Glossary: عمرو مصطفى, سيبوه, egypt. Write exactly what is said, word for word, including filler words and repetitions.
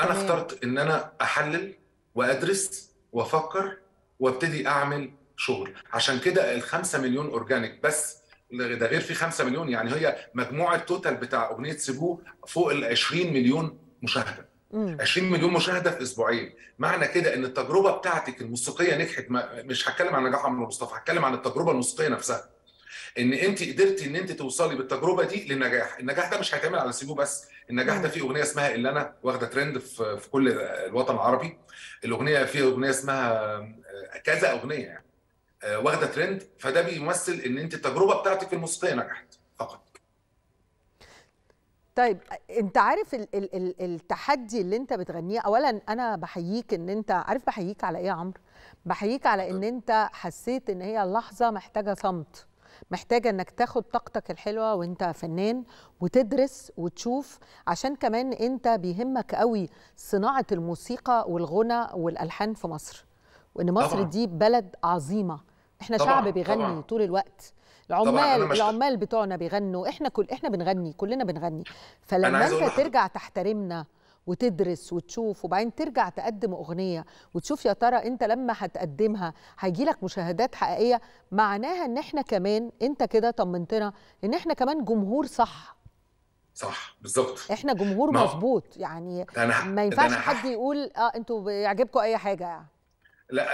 انا تمام. اخترت ان انا احلل وادرس وافكر وابتدي اعمل شغل. عشان كده الخمسة مليون اورجانيك، بس ده غير في خمسة مليون، يعني هي مجموعه توتال بتاع اغنيه سيبوه فوق ال عشرين مليون مشاهده. عشرين مليون مشاهده في اسبوعين. معنى كده ان التجربه بتاعتك الموسيقيه نجحت. مش هتكلم عن نجاح عمرو مصطفى، هتكلم عن التجربه الموسيقيه نفسها، ان انت قدرتي ان انت توصلي بالتجربه دي للنجاح. النجاح ده مش هيتعمل على سيبوه بس، النجاح ده في اغنيه اسمها اللي انا واخده ترند في, في كل الوطن العربي. الاغنيه في اغنيه اسمها كذا اغنيه يعني واخده ترند، فده بيمثل ان انت التجربه بتاعتك الموسيقيه نجحت فقط. طيب انت عارف ال ال ال التحدي اللي انت بتغنيه. اولا انا بحييك ان انت عارف، بحييك على ايه يا عمرو؟ بحييك على ان انت حسيت ان هي اللحظه محتاجه صمت، محتاجه انك تاخد طاقتك الحلوه وانت فنان وتدرس وتشوف، عشان كمان انت بيهمك قوي صناعه الموسيقى والغنى والالحان في مصر، وان مصر طبعا. دي بلد عظيمه، احنا طبعا. شعب بيغني طبعا. طول الوقت. العمال العمال بتوعنا بيغنوا، احنا كل احنا بنغني، كلنا بنغني. فلما انت ترجع تحترمنا وتدرس وتشوف، وبعدين ترجع تقدم اغنيه وتشوف يا ترى انت لما هتقدمها هيجي لك مشاهدات حقيقيه، معناها ان احنا كمان انت كده طمنتنا ان احنا كمان جمهور صح. صح بالظبط، احنا جمهور مظبوط. يعني ما ينفعش حد يقول اه انتوا بيعجبكم اي حاجه يعني. لا